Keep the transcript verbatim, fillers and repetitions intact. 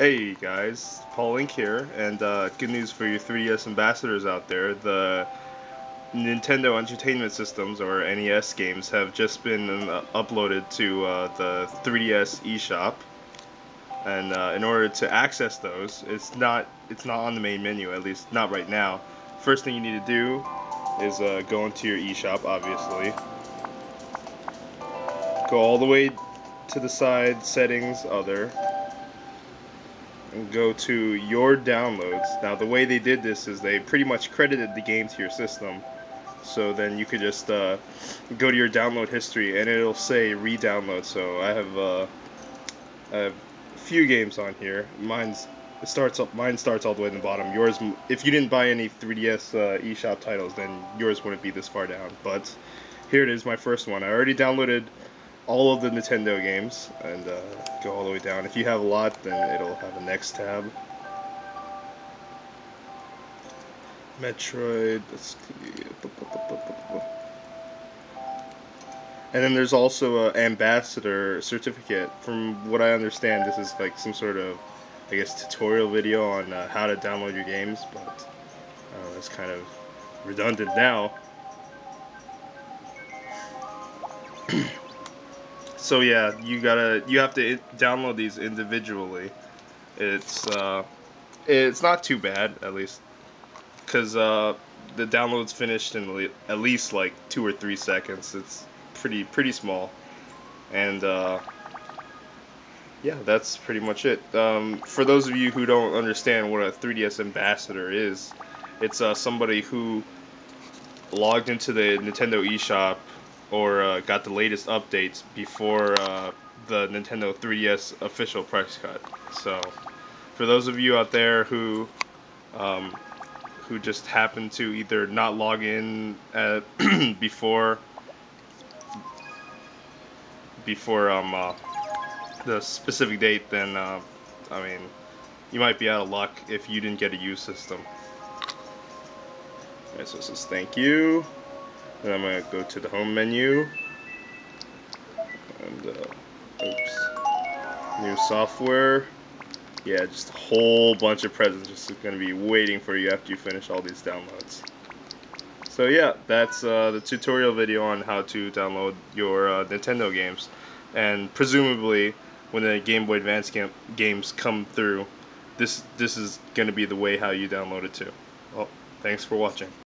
Hey guys, Paul Link here, and uh, good news for you three D S ambassadors out there. The Nintendo Entertainment Systems, or N E S games, have just been uh, uploaded to uh, the three D S eShop, and uh, in order to access those, it's not it's not on the main menu, at least not right now. First thing you need to do is uh, go into your eShop, obviously. Go all the way to the side, settings, other. And go to your downloads. Now the way they did this is they pretty much credited the game to your system, so then you could just uh, go to your download history and it'll say re-download. So I have, uh, I have a few games on here. Mine's it starts up, mine starts all the way in the bottom. Yours, if you didn't buy any three D S uh, eShop titles, then yours wouldn't be this far down, but here it is, my first one. I already downloaded all of the Nintendo games, and uh, go all the way down. If you have a lot, then it'll have a next tab. Metroid, let's see. And then there's also an ambassador certificate. From what I understand, this is like some sort of, I guess, tutorial video on uh, how to download your games, but uh, it's kind of redundant now. So yeah, you gotta you have to download these individually. It's uh, it's not too bad, at least, because uh, the download's finished in at least like two or three seconds. It's pretty pretty small, and uh, yeah, that's pretty much it. Um, for those of you who don't understand what a three D S ambassador is, it's uh, somebody who logged into the Nintendo eShop, or uh, got the latest updates before uh, the Nintendo three D S official price cut. So for those of you out there who um, who just happen to either not log in at before before um, uh, the specific date, then uh, I mean, you might be out of luck if you didn't get a used system. Alright, so it says thank you. And I'm going to go to the home menu, and, uh, oops, new software. Yeah, just a whole bunch of presents just going to be waiting for you after you finish all these downloads. So yeah, that's uh, the tutorial video on how to download your uh, Nintendo games, and presumably when the Game Boy Advance game games come through, this, this is going to be the way how you download it too. Well, thanks for watching.